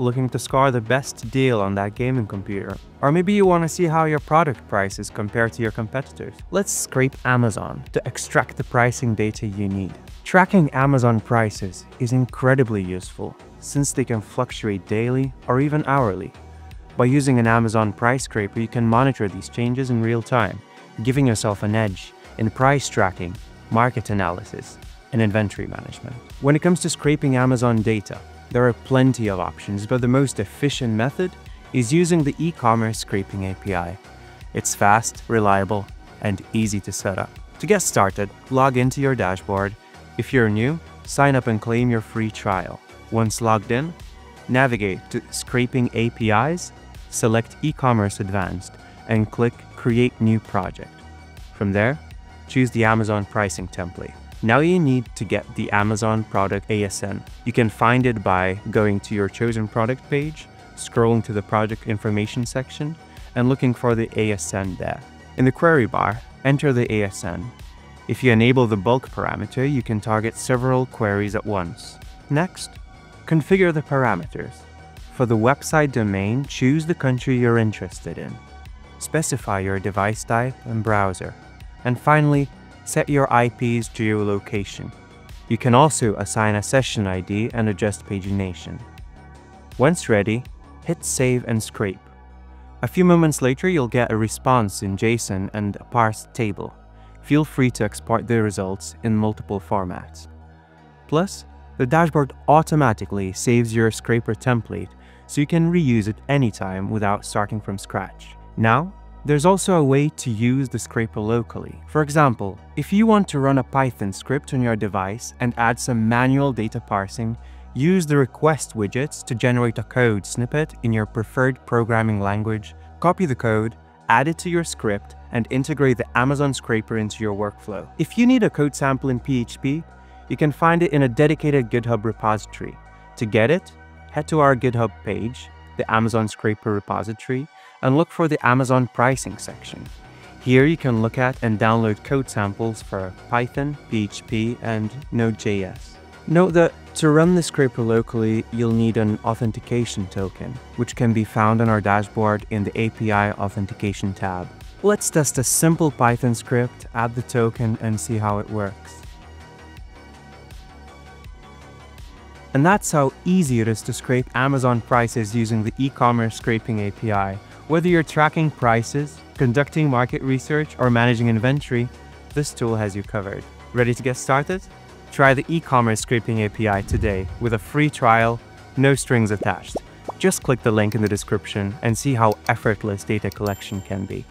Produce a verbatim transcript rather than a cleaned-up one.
looking to score the best deal on that gaming computer. Or maybe you want to see how your product price is compared to your competitors. Let's scrape Amazon to extract the pricing data you need. Tracking Amazon prices is incredibly useful since they can fluctuate daily or even hourly. By using an Amazon price scraper, you can monitor these changes in real time, giving yourself an edge in price tracking, market analysis, and inventory management. When it comes to scraping Amazon data, there are plenty of options, but the most efficient method is using the eCommerce scraping A P I. It's fast, reliable, and easy to set up. To get started, log into your dashboard. If you're new, sign up and claim your free trial. Once logged in, navigate to Scraping A P Is, select eCommerce Advanced, and click Create New Project. From there, choose the Amazon pricing template. Now you need to get the Amazon product A S I N. You can find it by going to your chosen product page, scrolling to the product information section, and looking for the A S I N there. In the query bar, enter the A S I N. If you enable the bulk parameter, you can target several queries at once. Next, configure the parameters. For the website domain, choose the country you're interested in. Specify your device type and browser. And finally, set your I P's geolocation. You can also assign a session I D and adjust pagination. Once ready, hit save and scrape. A few moments later, you'll get a response in JSON and a parsed table. Feel free to export the results in multiple formats. Plus, the dashboard automatically saves your scraper template, so you can reuse it anytime without starting from scratch. Now, there's also a way to use the scraper locally. For example, if you want to run a Python script on your device and add some manual data parsing, use the request widgets to generate a code snippet in your preferred programming language, copy the code, add it to your script, and integrate the Amazon scraper into your workflow. If you need a code sample in P H P, you can find it in a dedicated GitHub repository. To get it, head to our GitHub page, the Amazon scraper repository, and look for the Amazon pricing section. Here you can look at and download code samples for Python, P H P, and Node dot J S. Note that to run the scraper locally, you'll need an authentication token, which can be found on our dashboard in the A P I Authentication tab. Let's test a simple Python script, add the token, and see how it works. And that's how easy it is to scrape Amazon prices using the eCommerce Scraping A P I. Whether you're tracking prices, conducting market research, or managing inventory, this tool has you covered. Ready to get started? Try the eCommerce Scraping A P I today with a free trial, no strings attached. Just click the link in the description and see how effortless data collection can be.